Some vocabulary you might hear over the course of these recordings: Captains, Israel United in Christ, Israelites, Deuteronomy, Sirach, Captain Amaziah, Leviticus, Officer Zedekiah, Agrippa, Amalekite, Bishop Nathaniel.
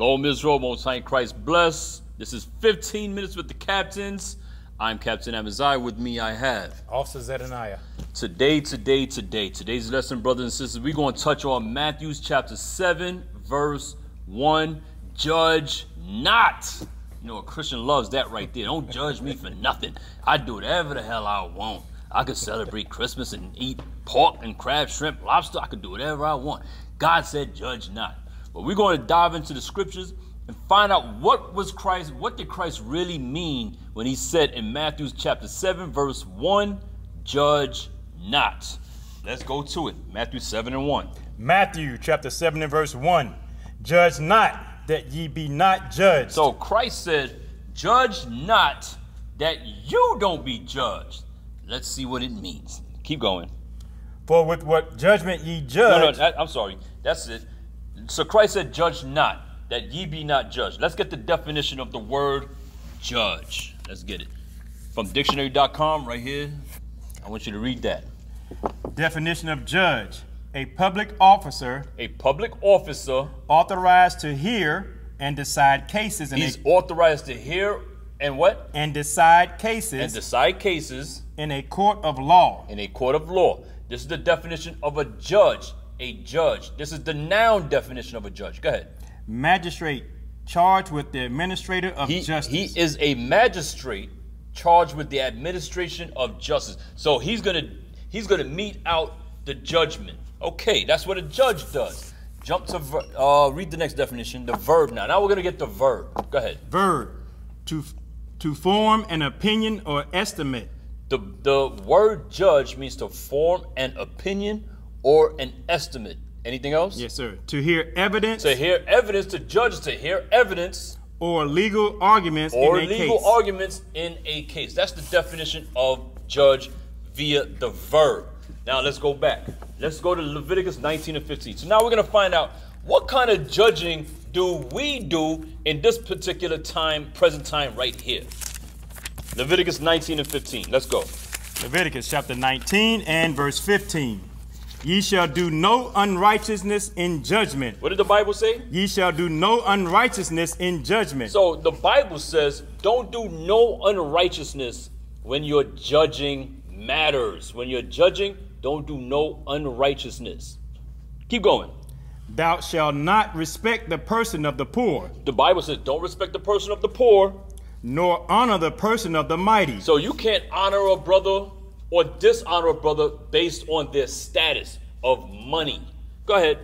Shalom Israel, Most High in Christ bless. This is 15 Minutes with the Captains. I'm Captain Amaziah. With me I have Officer Zedekiah. Today's lesson, brothers and sisters, we're going to touch on Matthew chapter 7, verse 1. Judge not. You know, a Christian loves that right there. Don't judge me for nothing. I do whatever the hell I want. I could celebrate Christmas and eat pork and crab, shrimp, lobster. I could do whatever I want. God said, judge not. But we're going to dive into the scriptures and find out what did Christ really mean when he said in Matthew chapter 7, verse 1, judge not. Let's go to it. Matthew 7 and 1. Matthew chapter 7 and verse 1. Judge not, that ye be not judged. So Christ said, judge not, that you don't be judged. Let's see what it means. Keep going. For with what judgment ye judge. I'm sorry. That's it. So Christ said, judge not, that ye be not judged. Let's get the definition of the word judge. Let's get it. From dictionary.com right here. I want you to read that. Definition of judge: a public officer. A public officer. Authorized to hear and decide cases. He's authorized to hear and what? And decide cases. And decide cases. In a court of law. In a court of law. This is the definition of a judge. A judge. This is the noun definition of a judge. Go ahead. Magistrate charged with the administrator of justice. He is a magistrate charged with the administration of justice. So he's gonna mete out the judgment. Okay, that's what a judge does. Jump to, read the next definition, the verb now. Now we're gonna get the verb. Go ahead. Verb, to form an opinion or estimate. The word judge means to form an opinion or an estimate. Anything else? Yes, sir. To hear evidence. To hear evidence. To judge, to hear evidence. Or legal arguments in a case. Or legal arguments in a case. That's the definition of judge via the verb. Now let's go back. Let's go to Leviticus 19 and 15. So now we're going to find out what kind of judging do we do in this particular time, present time right here. Leviticus 19 and 15. Let's go. Leviticus chapter 19 and verse 15. Ye shall do no unrighteousness in judgment. What did the Bible say? Ye shall do no unrighteousness in judgment. So the Bible says don't do no unrighteousness when you're judging matters. When you're judging, don't do no unrighteousness. Keep going. Thou shalt not respect the person of the poor. The Bible says don't respect the person of the poor. Nor honor the person of the mighty. So you can't honor a brother or dishonor a brother based on their status of money. Go ahead.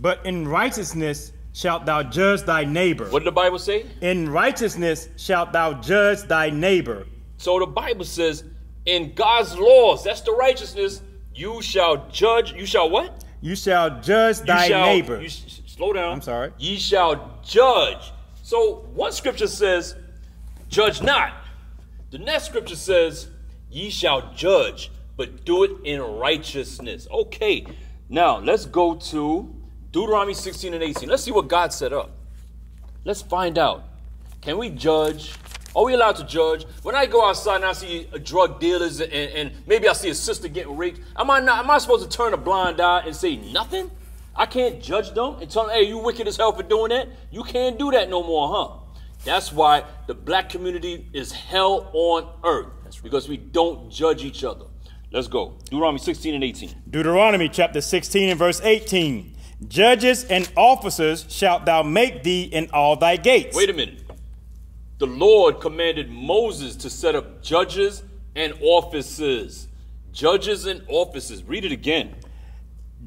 But in righteousness shalt thou judge thy neighbor. What did the Bible say? In righteousness shalt thou judge thy neighbor. So the Bible says in God's laws, that's the righteousness, you shall judge. You shall what? You shall judge thy neighbor. Slow down. I'm sorry. Ye shall judge. So one scripture says, judge not. The next scripture says, ye shall judge, but do it in righteousness. Okay. Now let's go to Deuteronomy 16 and 18. Let's see what God set up. Let's find out. Can we judge? Are we allowed to judge? When I go outside and I see drug dealers and maybe I see a sister getting raped, am I supposed to turn a blind eye and say nothing? I can't judge them and tell them, hey, you wicked as hell for doing that. You can't do that no more, huh? That's why the black community is hell on earth. That's right. Because we don't judge each other. Let's go. Deuteronomy 16 and 18. Deuteronomy chapter 16 and verse 18. Judges and officers shalt thou make thee in all thy gates. Wait a minute. The Lord commanded Moses to set up judges and officers. Judges and officers. Read it again.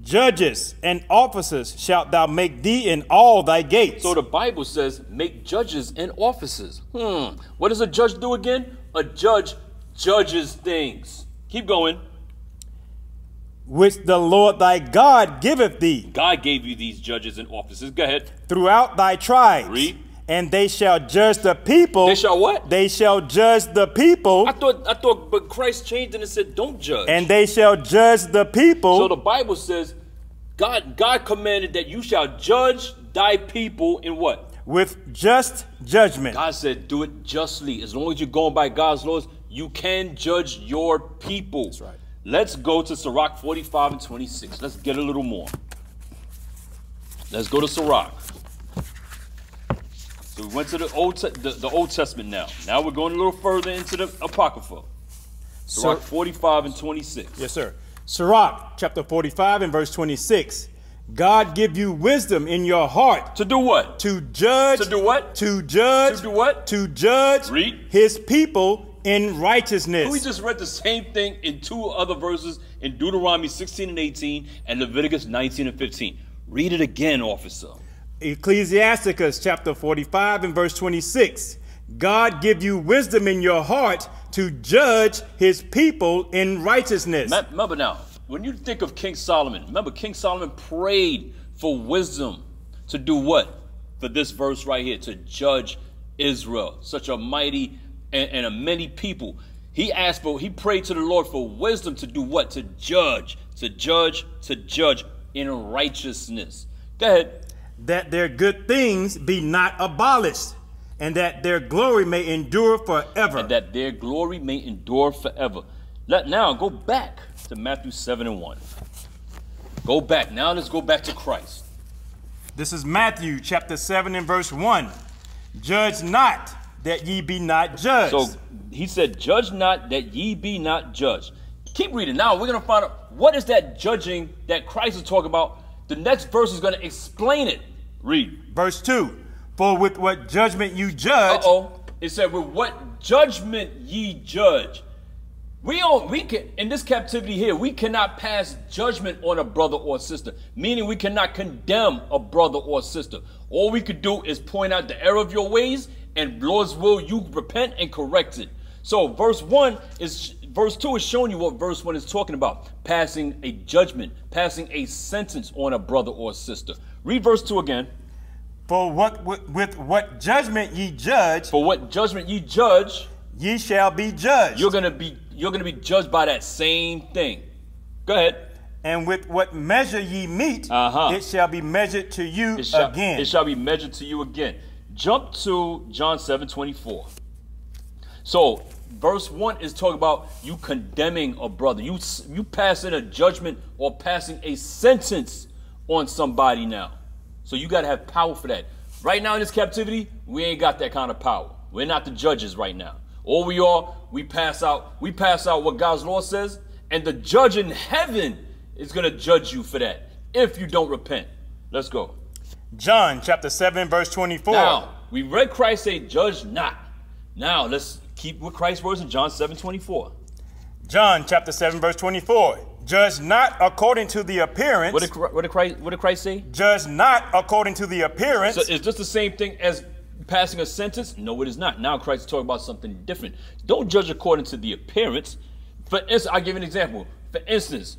Judges and officers shalt thou make thee in all thy gates. So the Bible says make judges and officers. What does a judge do again? A judge judges things. Keep going. Which the Lord thy God giveth thee. God gave you these judges and officers. Go ahead. Throughout thy tribes. Read. And they shall judge the people. They shall what? They shall judge the people. I thought, but Christ changed and it said, don't judge. And they shall judge the people. So the Bible says, God commanded that you shall judge thy people in what? With just judgment. God said, do it justly. As long as you're going by God's laws, you can judge your people. That's right. Let's go to Sirach 45 and 26. Let's get a little more. Let's go to Sirach. So we went to the Old Testament now. Now we're going a little further into the Apocrypha. Sirach 45 and 26. Yes, sir. Sirach chapter 45 and verse 26. God give you wisdom in your heart. To do what? To judge. To do what? To judge. To do what? To judge. Read. His people in righteousness. We just read the same thing in two other verses in Deuteronomy 16 and 18 and Leviticus 19 and 15. Read it again, officer. Ecclesiasticus chapter 45 and verse 26. God give you wisdom in your heart to judge his people in righteousness. Remember now, when you think of King Solomon, remember King Solomon prayed for wisdom to do what? For this verse right here, to judge Israel, such a mighty and a many people. He asked for, he prayed to the Lord for wisdom to do what? To judge, to judge, to judge in righteousness. Go ahead. That their good things be not abolished, and that their glory may endure forever. And that their glory may endure forever. Let now go back to Matthew 7 and 1. Go back. Now let's go back to Christ. This is Matthew chapter 7 and verse 1. Judge not that ye be not judged. So he said, judge not that ye be not judged. Keep reading. Now we're going to find out what is that judging that Christ is talking about. The next verse is going to explain it. Read. Verse 2. For with what judgment you judge. Uh-oh. It said, with what judgment ye judge. We can, in this captivity here, we cannot pass judgment on a brother or sister, meaning we cannot condemn a brother or sister. All we could do is point out the error of your ways, and Lord's will, you repent and correct it. So verse 2 is showing you what verse 1 is talking about. Passing a judgment, passing a sentence on a brother or sister. Read verse 2 again. For with what judgment ye judge. For what judgment ye judge. Ye shall be judged. You're going to be judged by that same thing. Go ahead. And with what measure ye meet, it shall be measured to you again. It shall be measured to you again. Jump to John 7:24. So verse 1 is talking about you condemning a brother. You passing a judgment or passing a sentence on somebody now. So you got to have power for that. Right now in this captivity, we ain't got that kind of power. We're not the judges right now. All we are, we pass out what God's law says, and the judge in heaven is going to judge you for that if you don't repent. Let's go. John chapter 7, verse 24. Now, we read Christ say, judge not. Now, let's keep with Christ's words in John 7, 24. John chapter 7, verse 24. Judge not according to the appearance. What did Christ say? Judge not according to the appearance. So is this the same thing as passing a sentence? No, it is not. Now Christ is talking about something different. Don't judge according to the appearance. For instance, I'll give you an example. For instance,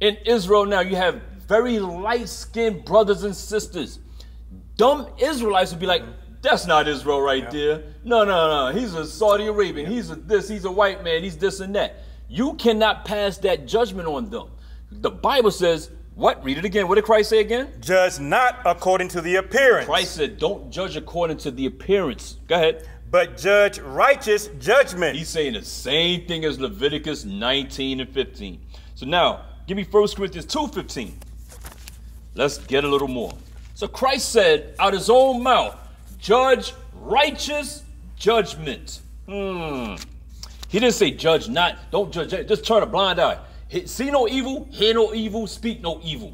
in Israel now, you have very light-skinned brothers and sisters. Dumb Israelites would be like, that's not Israel right there. No, no, no. He's a Saudi Arabian. He's a this. He's a white man. He's this and that. You cannot pass that judgment on them. The Bible says, what? Read it again. What did Christ say again? Judge not according to the appearance. Christ said, don't judge according to the appearance. Go ahead. But judge righteous judgment. He's saying the same thing as Leviticus 19 and 15. So now, give me 1 Corinthians 2:15. Let's get a little more. So Christ said out his own mouth, judge righteous judgment. He didn't say judge not. Don't judge. Just turn a blind eye. See no evil, hear no evil, speak no evil.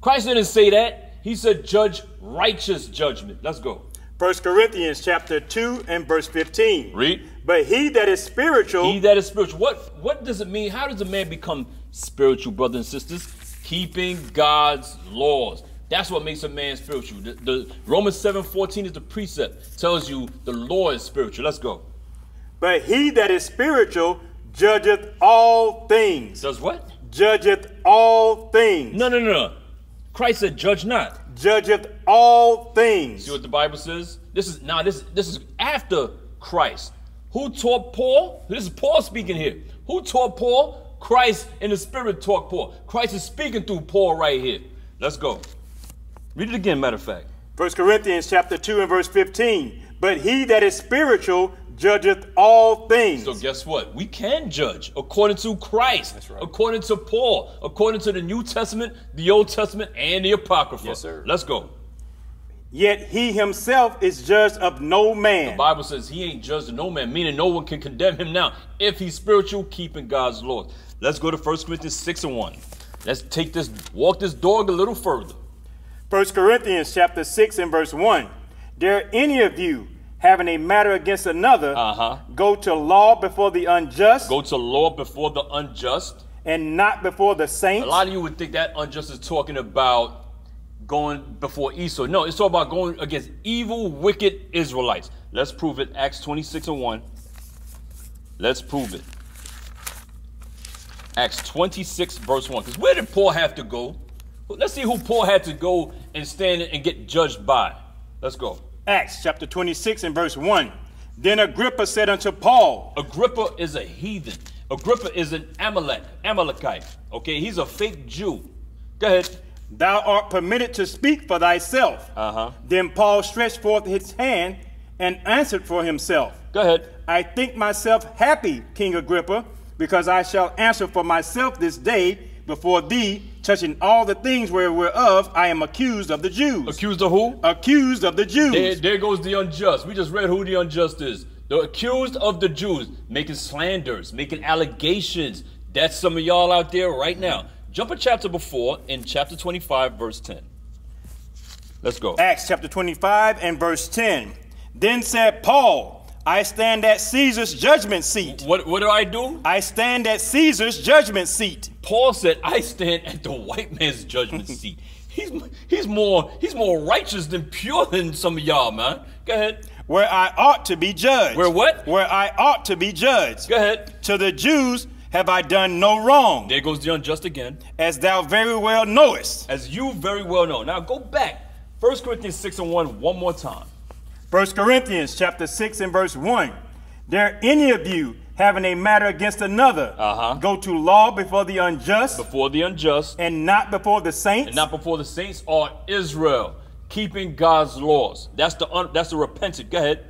Christ didn't say that. He said judge righteous judgment. Let's go. 1 Corinthians chapter 2 and verse 15. Read. But he that is spiritual. He that is spiritual. What does it mean? How does a man become spiritual, brothers and sisters? Keeping God's laws. That's what makes a man spiritual. The Romans 7:14 is the precept. Tells you the law is spiritual. Let's go. But he that is spiritual judgeth all things. Does what? Judgeth all things. No, no, no, no. Christ said, judge not. Judgeth all things. See what the Bible says? This is after Christ. Who taught Paul? This is Paul speaking here. Who taught Paul? Christ in the Spirit taught Paul. Christ is speaking through Paul right here. Let's go. Read it again, matter of fact. 1 Corinthians chapter 2 and verse 15. But he that is spiritual judgeth all things. So guess what? We can judge according to Christ, that's right, according to Paul, according to the New Testament, the Old Testament, and the Apocrypha. Yes, sir. Let's go. Yet he himself is judged of no man. The Bible says he ain't judged of no man, meaning no one can condemn him now. If he's spiritual, keeping God's laws. Let's go to 1 Corinthians 6:1. Let's take this, walk this dog a little further. 1 Corinthians chapter 6 and verse 1. Dare any of you, having a matter against another, go to law before the unjust. Go to law before the unjust. And not before the saints. A lot of you would think that unjust is talking about going before Esau. No, it's all about going against evil, wicked Israelites. Let's prove it. Acts 26:1. Let's prove it. Acts 26:1. Because where did Paul have to go? Let's see who Paul had to go and stand and get judged by. Let's go. Acts chapter 26 and verse 1. Then Agrippa said unto Paul. Agrippa is a heathen. Agrippa is an Amalekite. Okay, he's a fake Jew. Go ahead. Thou art permitted to speak for thyself. Then Paul stretched forth his hand and answered for himself. Go ahead. I think myself happy, King Agrippa, because I shall answer for myself this day before thee, touching all the things whereof I am accused of the Jews. Accused of who? Accused of the Jews. There goes the unjust. We just read who the unjust is. The accused of the Jews, making slanders, making allegations. That's some of y'all out there right now. Jump a chapter before in chapter 25, verse 10. Let's go. Acts chapter 25 and verse 10. Then said Paul, I stand at Caesar's judgment seat. What do I do? I stand at Caesar's judgment seat. Paul said, I stand at the white man's judgment seat. He's more righteous than pure than some of y'all, man. Go ahead. Where I ought to be judged. Where what? Where I ought to be judged. Go ahead. To the Jews have I done no wrong. There goes the unjust again. As thou very well knowest. As you very well know. Now go back. 1 Corinthians 6:1 one more time. 1 Corinthians chapter 6 and verse 1. Dare any of you having a matter against another, go to law before the unjust. Before the unjust. And not before the saints. And not before the saints or Israel, keeping God's laws. That's the repentant. Go ahead.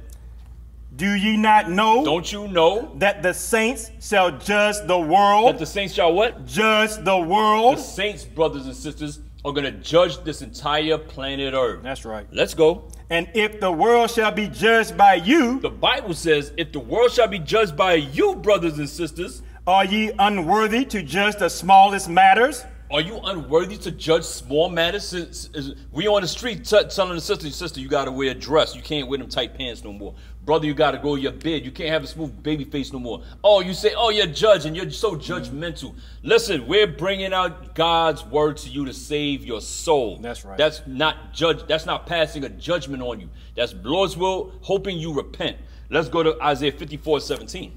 Do ye not know? Don't you know that the saints shall judge the world? That the saints shall what? Judge the world. The saints, brothers and sisters, are going to judge this entire planet Earth. That's right. Let's go. And if the world shall be judged by you. The Bible says, if the world shall be judged by you, brothers and sisters. Are ye unworthy to judge the smallest matters? Are you unworthy to judge small matters? Since we on the street telling the sister, you got to wear a dress. You can't wear them tight pants no more. Brother, you got to go to your bed. You can't have a smooth baby face no more. Oh, you say, oh, you're judging. You're so judgmental. Listen, we're bringing out God's word to you to save your soul. That's right. That's not judge. That's not passing a judgment on you. That's Lord's will, hoping you repent. Let's go to Isaiah 54:17.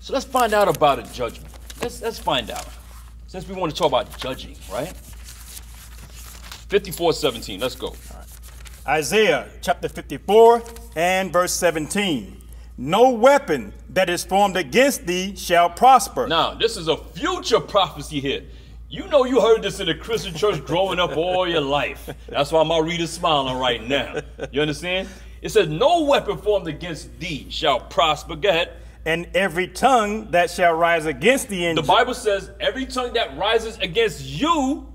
So let's find out about a judgment. Let's find out. Since we want to talk about judging, right? 54:17, let's go. All right. Isaiah chapter 54 and verse 17. No weapon that is formed against thee shall prosper. Now, this is a future prophecy here. You know you heard this in the Christian church growing up all your life. That's why my reader's smiling right now. You understand? It says, no weapon formed against thee shall prosper. Go ahead. And every tongue that shall rise against thee in judgment. The Bible says every tongue that rises against you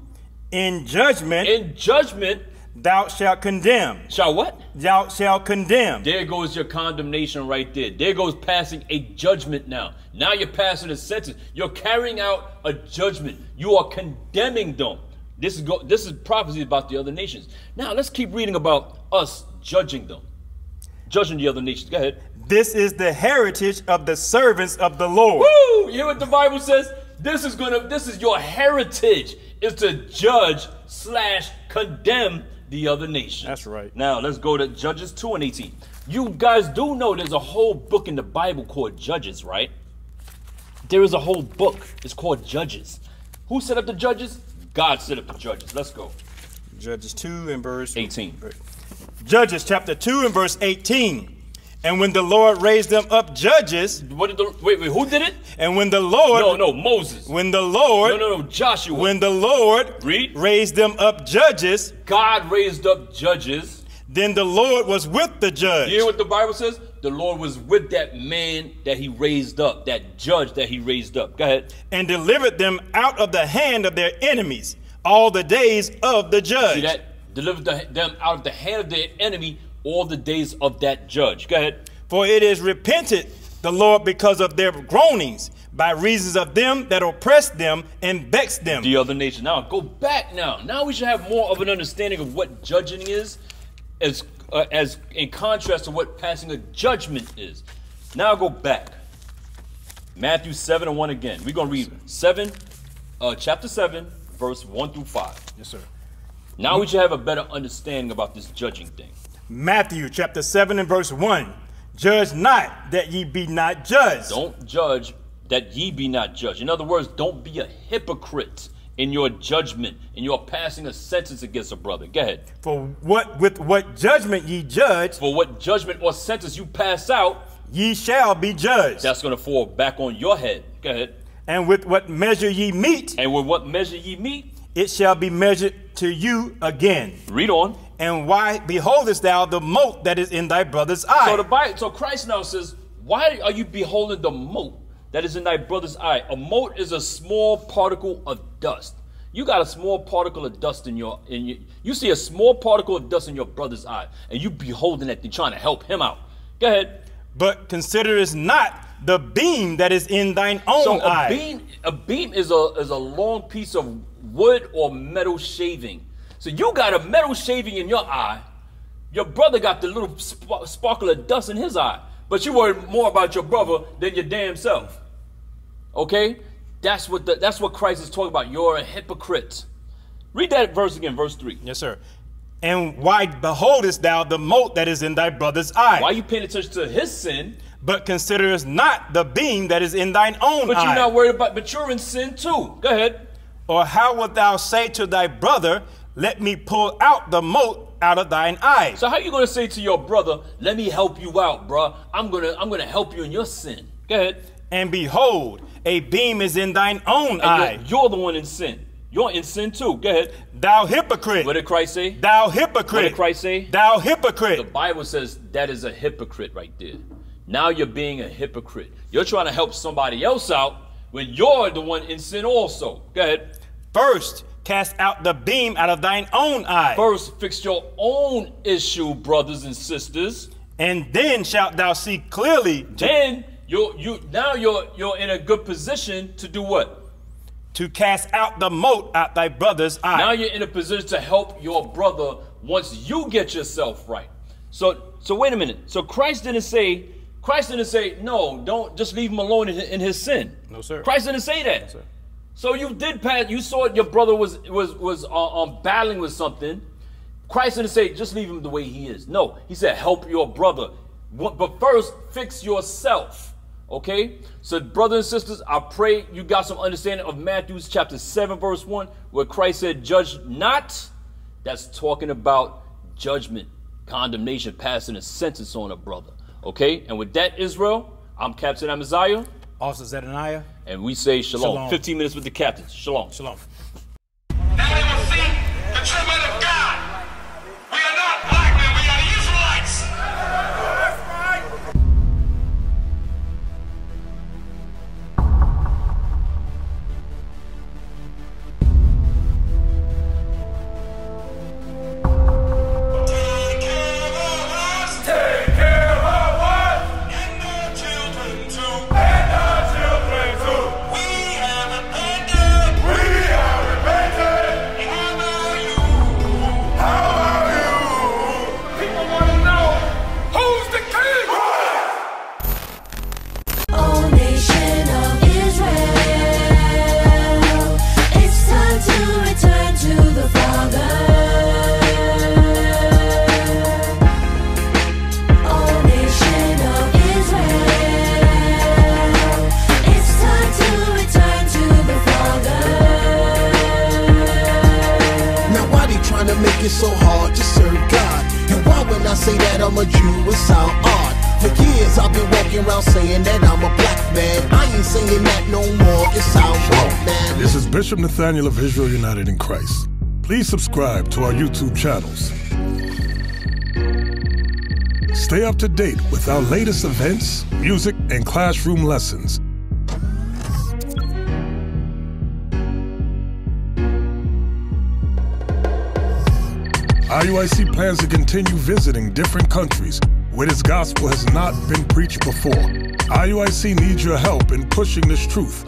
in judgment, thou shalt condemn. Shall what? Thou shalt condemn. There goes your condemnation right there. There goes passing a judgment now. Now you're passing a sentence. You're carrying out a judgment. You are condemning them. This is prophecy about the other nations. Now let's keep reading about us judging them. Judging the other nations. Go ahead. This is the heritage of the servants of the Lord. Woo! You hear what the Bible says? This is your heritage, is to judge / condemn the other nation. That's right. Now let's go to Judges 2:18. You guys do know there's a whole book in the Bible called Judges, right? There is a whole book. It's called Judges. Who set up the judges? God set up the judges. Let's go. Judges 2 and verse 18. Judges chapter 2 and verse 18. And when the Lord raised them up judges. What did the, wait, who did it? And when the Lord. No, Moses. When the Lord. No, Joshua. When the Lord. Read. Raised them up judges. God raised up judges. Then the Lord was with the judge. You hear what the Bible says? The Lord was with that man that he raised up, that judge that he raised up. Go ahead. And delivered them out of the hand of their enemies all the days of the judge. See that? deliver them out of the hand of their enemy all the days of that judge. Go ahead. For it is repented the Lord because of their groanings, by reasons of them that oppress them and vex them. The other nation. Now go back now. Now we should have more of an understanding of what judging is, as in contrast to what passing a judgment is. Now go back. Matthew 7:1 again. We're going to read chapter 7, verse 1 through 5. Yes, sir. Now we should have a better understanding about this judging thing. Matthew chapter 7 and verse 1. Judge not that ye be not judged. Don't judge that ye be not judged. In other words, don't be a hypocrite in your judgment, in your passing a sentence against a brother. Go ahead. For what with what judgment ye judge, for what judgment or sentence you pass out, ye shall be judged. That's going to fall back on your head. Go ahead. And with what measure ye meet, and with what measure ye meet, it shall be measured to you again. Read on. And why beholdest thou the mote that is in thy brother's eye? So the Bible, so Christ now says, why are you beholding the mote that is in thy brother's eye? A mote is a small particle of dust. You got a small particle of dust in your, you see a small particle of dust in your brother's eye, and you beholding that thing, trying to help him out. Go ahead. But considerest not the beam that is in thine own eye. A beam is a long piece of wood or metal shaving. So you got a metal shaving in your eye. Your brother got the little sparkle of dust in his eye. But you worry more about your brother than your damn self. Okay? That's what Christ is talking about. You're a hypocrite. Read that verse again, verse 3. Yes, sir. And why beholdest thou the mote that is in thy brother's eye? Why are you paying attention to his sin? But considerest not the beam that is in thine own eye. But you're not worried about, but you're in sin too. Go ahead. Or how wilt thou say to thy brother, let me pull out the mote out of thine eye? So how are you going to say to your brother, let me help you out, bruh? I'm going to help you in your sin. Go ahead. And behold, a beam is in thine own eye. You're the one in sin. You're in sin too. Go ahead. Thou hypocrite. What did Christ say? Thou hypocrite. What did Christ say? Thou hypocrite. The Bible says that is a hypocrite right there. Now you're being a hypocrite. You're trying to help somebody else out when you're the one in sin also. Go ahead. First, cast out the beam out of thine own eye. First, fix your own issue, brothers and sisters. And then shalt thou see clearly. Then you're in a good position to do what? To cast out the mote out thy brother's eye. Now you're in a position to help your brother once you get yourself right. So wait a minute. So Christ didn't say, no, don't just leave him alone in his sin. No, sir. Christ didn't say that. No, sir. So you did pass. You saw your brother was battling with something. Christ didn't say just leave him the way he is. No, he said help your brother, but first fix yourself. Okay. So brothers and sisters, I pray you got some understanding of Matthew chapter 7 verse 1, where Christ said, "Judge not." That's talking about judgment, condemnation, passing a sentence on a brother. Okay. And with that, Israel, I'm Captain Amaziah. Officer Zedekiah. And we say shalom. 15 minutes with the captains. Shalom. Shalom. Now they will see the true men of God. We are not black men. We are the Israelites. That's right. Take care of us. Take care of our wives. And their children too. It's so hard to serve God. And why when I say that I'm a Jew, it sound odd? For years I've been walking around saying that I'm a black man. I ain't saying that no more, it sound wrong, man. This is Bishop Nathaniel of Israel United in Christ. Please subscribe to our YouTube channels. Stay up to date with our latest events, music, and classroom lessons. IUIC plans to continue visiting different countries where this gospel has not been preached before. IUIC needs your help in pushing this truth.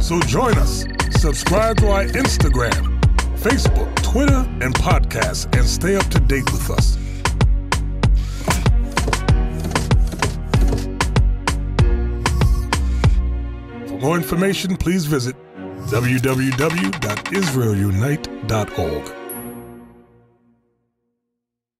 So join us, subscribe to our Instagram, Facebook, Twitter, and podcasts, and stay up to date with us. For more information, please visit www.israelunite.org.